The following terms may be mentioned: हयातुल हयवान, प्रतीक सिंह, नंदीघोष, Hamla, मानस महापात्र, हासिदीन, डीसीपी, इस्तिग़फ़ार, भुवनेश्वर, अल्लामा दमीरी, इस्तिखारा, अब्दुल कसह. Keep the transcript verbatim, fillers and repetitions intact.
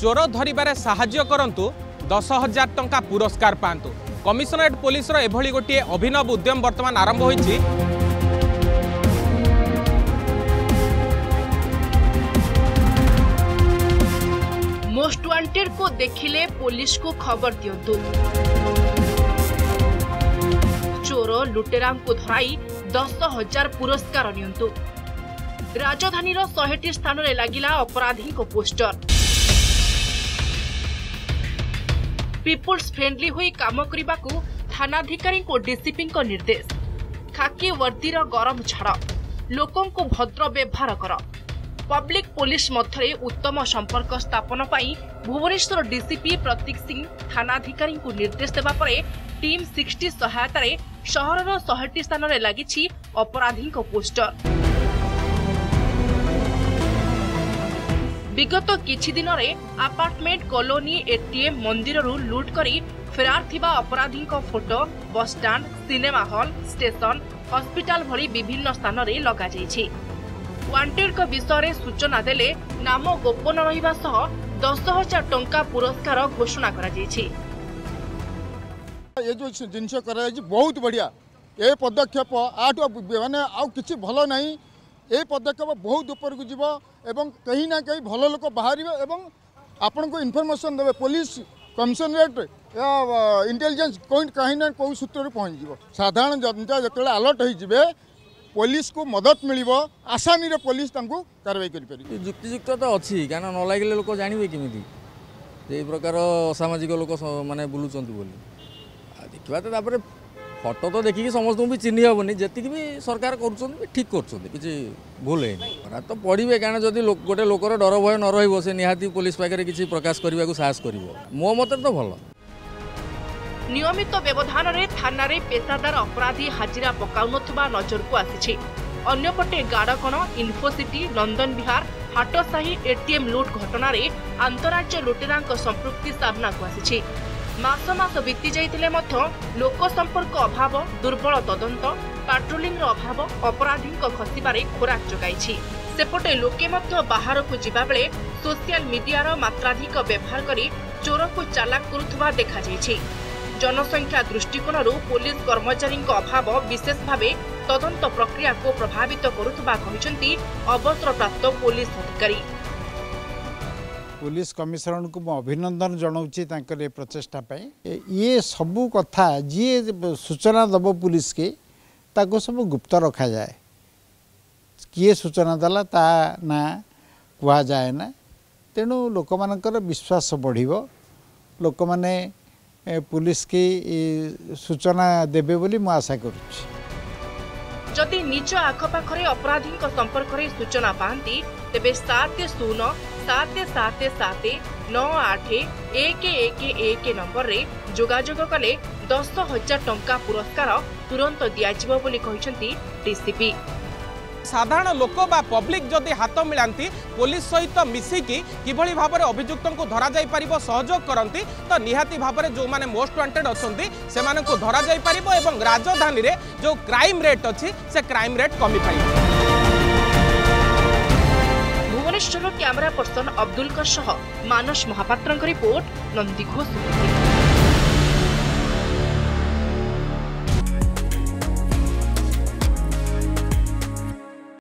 चोर धरवे साहाय्य करतु दस हजार टंका पुरस्कार पातु। कमिशनरेट पुलिस एभली गोटे अभिनव उद्यम वर्तमान आरंभ होइछि। मोस्ट वांटेड को देखिले पुलिस को खबर दियंतु। चोर लुटेरा को धराई दस हजार पुरस्कार नियंतु। राजधानी शहेटी स्थान में लगिला अपराधी को पोस्टर। पीपुल्स फ्रेंडली हुई काम करने थानाधिकारी को डीसीपी को निर्देश। खाकी वर्दी गरम छाड़, लोकों को भद्र व्यवहार कर। पब्लिक पुलिस मध्य उत्तम संपर्क स्थापन पाई भुवनेश्वर डीसीपी प्रतीक सिंह थानाधिकारी को निर्देश देवा परे टीम सिक्सटी सहायतार शहर शहेटी स्थान में लगी अपराधी को पोस्टर। विगत किछि दिन रे अपार्टमेंट कॉलोनी एटीएम मंदिर रु लूट करी फरार थिबा अपराधी को photo bus stand cinema hall station hospital भली विभिन्न स्थान रे लगा जायछि। वांटेड को विषय रे सूचना देले नाम गोपन रहिबा सह दस हजार टंका पुरस्कार घोषणा करा जायछि। ये जो जिनस करा जायछि बहुत बढ़िया ए पदक्षेप आठ माने आ किछि भलो नाही। ये पदक्षेप बहुत ऊपर को जीव एवं कहीं ना कहीं भल लोक बाहर एवं आपण को इनफॉरमेशन देवे। पुलिस कमिशनरेट या इंटेलिजेंस कहीं ना कौ सूत्र पहुँच। साधारण जनता जो आलर्ट हो पुलिस को मदद मिल आसानी रे पुलिस कार्रवाई कर। युक्तिजुक्त तो अच्छी क्या न लगे लोक जानवे केमी ये प्रकार असामाजिक लोक मैंने बुलूँ देखा। तो फटो तो देखिए समस्त भी चिन्ह हेनी जी भी सरकार कर ठीक करूल है तो पढ़े क्या जदि गोटे लोकर डर भय न रही निहाती पुलिस पाखे किसी प्रकाश करने को साहस कर मो मत तो भल। नियमित व्यवधान रे थाना रे पेशादार अपराधी हाजिरा पकाउनथबा नजर को आसी। अन्यपटे गाड़कण इन्फोसिटी नंदन विहार हाटसाही एटीएम लुट घटना आंतराज्य लुटेरा संपृक्ति सामना को आसी। मास मास बीती जाइतिले मध्य लोक संपर्क अभाव दुर्बल तदंत पैट्रोलिंग अभाव अपराधी खसबारे खोराक जोगाई। सेपटे लोके मध्य बाहर को जीवा बेले सोशल मीडिया रो मात्राधिक व्यवहार करी चोर को चालाक करुवा देखा जायछि। जनसंख्या दृष्टिकोण रू पुलिस कर्मचारी अभाव विशेष भाव तदंत प्रक्रिया को प्रभावित करुवा कहते अवसरप्राप्त पुलिस अधिकारी। पुलिस कमिश्नर को मु अभिनंदन जनाऊँगी तांकर प्रचेषा ये सबू कथा जी सूचना दब पुलिस के ताको सब गुप्त रखा जाए। किए सूचना देला ता ना कहा जाए ना। तेणु लोक मानकर विश्वास बढ़िबो। लोक माने पुलिस की सूचना देबे बोली मु आशा करूँगी। जदि निज आखपाखे अपराधी संपर्क में सूचना पाती तेबे सात शून्य सात सात सात नौ आठ एक एक एक नंबर रे जोगाजोग कले दस हजार टंका पुरस्कार तुरंत दियाजिबो बोली कहिसेंती डीसीपी। साधारण लोक बा पब्लिक जदि हाथ मिलांती पुलिस सहित मिसिकी किभली भाबरे अभियुक्त को धरा जाई परिबो सहयोग करंती तो निहाती भाबरे जो माने मोस्ट वांटेड असंती सेमान को धरा जाई परिबो एवं राजधानी रे जो क्राइम रेट अछि से क्राइम रेट कमी पाइबो। भुवनेश्वर कैमरा पर्सन अब्दुल कसह, मानस महापात्र रिपोर्ट, नंदीघोष।